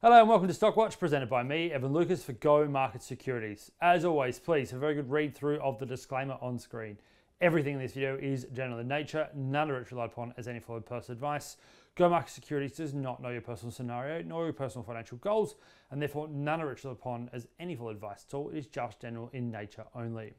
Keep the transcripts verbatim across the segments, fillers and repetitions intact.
Hello and welcome to StockWatch, presented by me, Evan Lucas, for Go Market Securities. As always, please have a very good read through of the disclaimer on screen. Everything in this video is general in nature, none of it relied upon as any form of personal advice. Go Market Securities does not know your personal scenario, nor your personal financial goals, and therefore none of it relied upon as any form of advice at all. It is just general in nature only.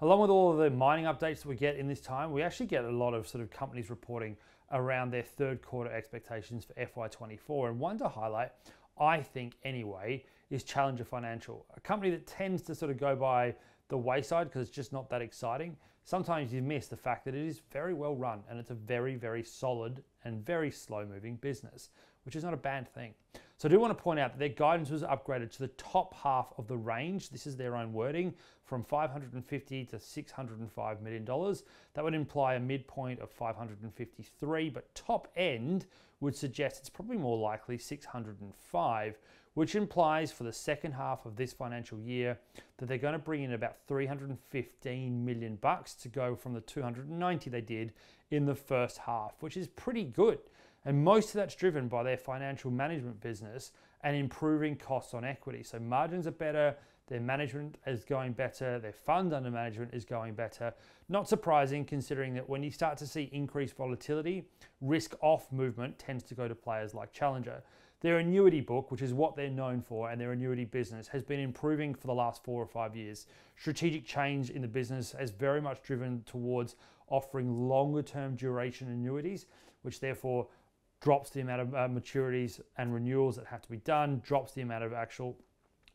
Along with all of the mining updates that we get in this time, we actually get a lot of sort of companies reporting around their third quarter expectations for F Y twenty-four. And one to highlight, I think anyway, is Challenger Financial, a company that tends to sort of go by the wayside because it's just not that exciting. Sometimes you miss the fact that it is very well run and it's a very, very solid and very slow moving business, which is not a bad thing. So I do want to point out that their guidance was upgraded to the top half of the range. This is their own wording, from five hundred fifty to six hundred five million dollars. That would imply a midpoint of five hundred fifty-three, but top end would suggest it's probably more likely six hundred five, which implies for the second half of this financial year that they're going to bring in about three hundred fifteen million bucks to go from the two hundred ninety they did in the first half, which is pretty good. And most of that's driven by their financial management business and improving costs on equity. So margins are better, their management is going better, their fund under management is going better. Not surprising, considering that when you start to see increased volatility, risk off movement tends to go to players like Challenger. Their annuity book, which is what they're known for, and their annuity business has been improving for the last four or five years. Strategic change in the business has very much driven towards offering longer term duration annuities, which therefore drops the amount of uh, maturities and renewals that have to be done, drops the amount of actual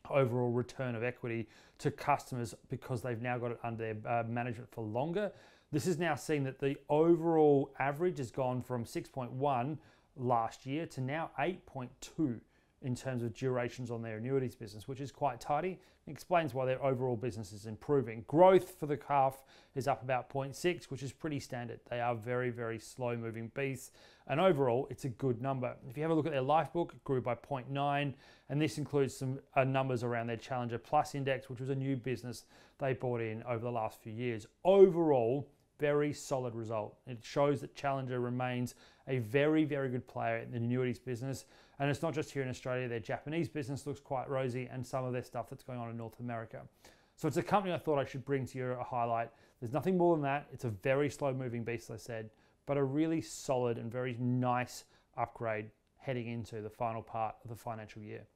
overall return of equity to customers because they've now got it under their uh, management for longer. This is now seen that the overall average has gone from six point one last year to now eight point two in terms of durations on their annuities business, which is quite tidy. It explains why their overall business is improving. Growth for the half is up about zero point six, which is pretty standard. They are very, very slow moving beasts, and overall it's a good number. If you have a look at their life book, it grew by zero point nine, and this includes some uh, numbers around their Challenger Plus Index, which was a new business they bought in over the last few years. Overall, very solid result. It shows that Challenger remains a very, very good player in the annuities business. And it's not just here in Australia, their Japanese business looks quite rosy, and some of their stuff that's going on in North America. So it's a company I thought I should bring to you a highlight. There's nothing more than that. It's a very slow moving beast, I said, but a really solid and very nice upgrade heading into the final part of the financial year.